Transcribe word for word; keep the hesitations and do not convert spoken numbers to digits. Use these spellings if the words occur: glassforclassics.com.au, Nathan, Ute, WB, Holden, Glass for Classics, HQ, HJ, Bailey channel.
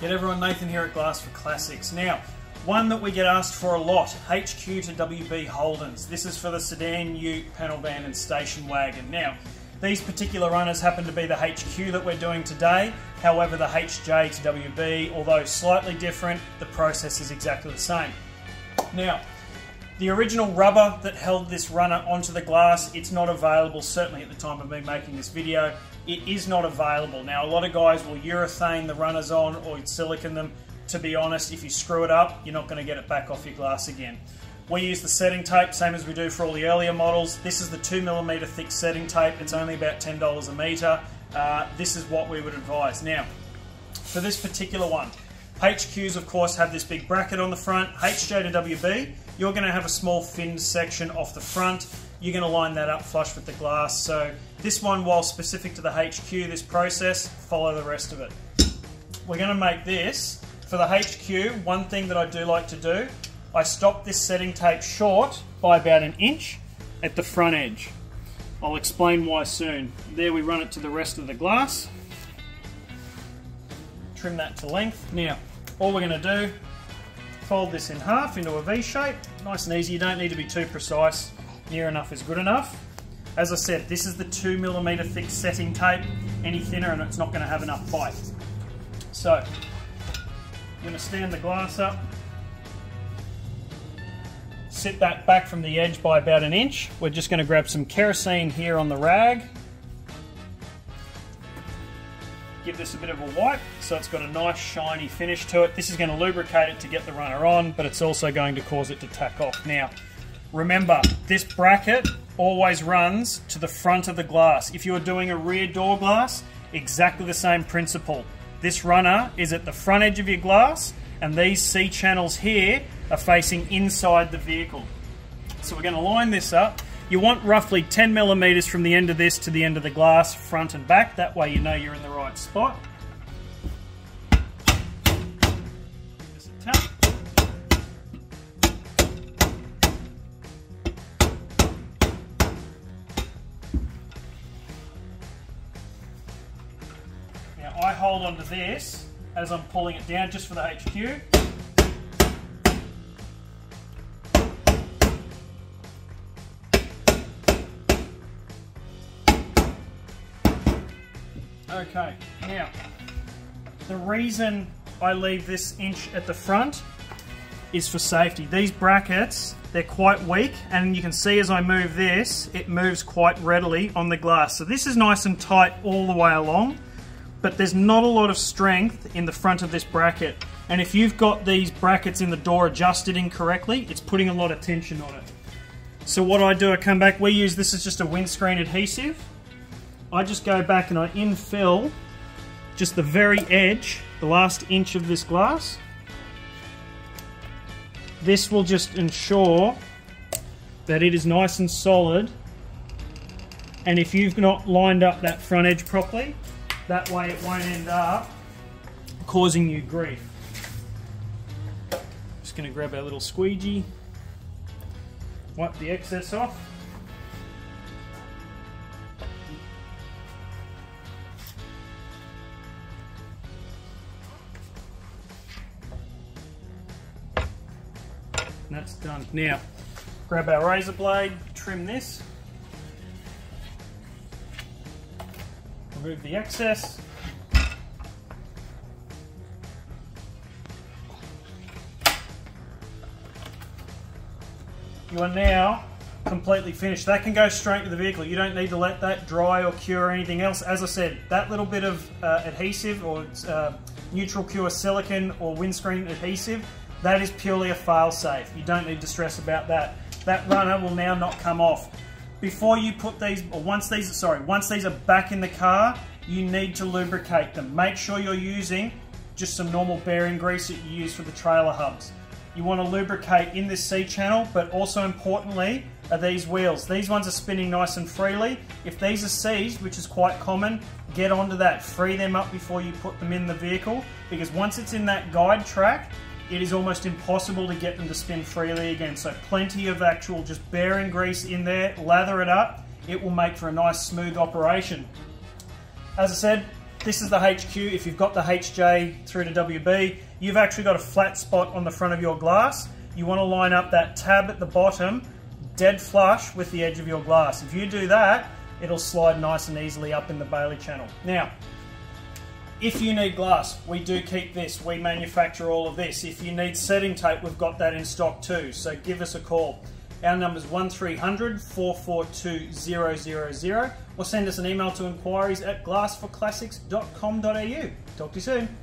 G'day everyone, Nathan here at Glass for Classics. Now, one that we get asked for a lot, H Q to W B Holdens. This is for the sedan, ute, panel van and station wagon. Now, these particular runners happen to be the H Q that we're doing today. However, the H J to W B, although slightly different, the process is exactly the same. Now, the original rubber that held this runner onto the glass, it's not available, certainly at the time of me making this video, it is not available. Now, a lot of guys will urethane the runners on or silicon them. To be honest, if you screw it up, you're not gonna get it back off your glass again. We use the setting tape, same as we do for all the earlier models. This is the two millimeter thick setting tape. It's only about ten dollars a meter. Uh, this is what we would advise. Now, for this particular one, H Qs, of course, have this big bracket on the front. H J to W B, you're going to have a small finned section off the front. You're going to line that up flush with the glass. So this one, while specific to the H Q, this process, follow the rest of it. We're going to make this. For the H Q, one thing that I do like to do, I stop this setting tape short by about an inch at the front edge. I'll explain why soon. There we run it to the rest of the glass. Trim that to length. Now, all we're going to do, fold this in half into a V shape, nice and easy. You don't need to be too precise, near enough is good enough. As I said, this is the two millimeter thick setting tape, any thinner and it's not going to have enough bite. So, I'm going to stand the glass up, sit that back from the edge by about an inch. We're just going to grab some kerosene here on the rag. Give this a bit of a wipe so it's got a nice shiny finish to it. This is going to lubricate it to get the runner on, but it's also going to cause it to tack off. Now, remember, this bracket always runs to the front of the glass. If you are doing a rear door glass, exactly the same principle. This runner is at the front edge of your glass, and these C channels here are facing inside the vehicle. So we're going to line this up. You want roughly ten millimeters from the end of this to the end of the glass, front and back. That way you know you're in the right spot. Just a tap. Now I hold onto this as I'm pulling it down just for the H Q. Okay, now, the reason I leave this inch at the front is for safety. These brackets, they're quite weak, and you can see as I move this, it moves quite readily on the glass. So this is nice and tight all the way along, but there's not a lot of strength in the front of this bracket. And if you've got these brackets in the door adjusted incorrectly, it's putting a lot of tension on it. So what I do, I come back, we use this as just a windscreen adhesive. I just go back and I infill just the very edge, the last inch of this glass. This will just ensure that it is nice and solid, and if you've not lined up that front edge properly, that way it won't end up causing you grief. Just going to grab our little squeegee, wipe the excess off. And that's done. Now, grab our razor blade, trim this, remove the excess. You are now completely finished. That can go straight to the vehicle. You don't need to let that dry or cure or anything else. As I said, that little bit of uh, adhesive or uh, neutral cure silicone or windscreen adhesive, that is purely a fail-safe. You don't need to stress about that. That runner will now not come off. Before you put these, or once these, sorry, once these are back in the car, you need to lubricate them. Make sure you're using just some normal bearing grease that you use for the trailer hubs. You want to lubricate in this C-channel, but also importantly are these wheels. These ones are spinning nice and freely. If these are seized, which is quite common, get onto that. Free them up before you put them in the vehicle, because once it's in that guide track, it is almost impossible to get them to spin freely again. So plenty of actual just bearing grease in there, lather it up. It will make for a nice smooth operation. As I said, This is the H Q. If you've got the H J through to W B, you've actually got a flat spot on the front of your glass. You want to line up that tab at the bottom dead flush with the edge of your glass. If you do that, it'll slide nice and easily up in the Bailey channel. Now, if you need glass, we do keep this. We manufacture all of this. If you need setting tape, we've got that in stock too, so give us a call. Our number is one three hundred, four four two, zero zero zero or send us an email to inquiries at glass for classics dot com dot A U. Talk to you soon.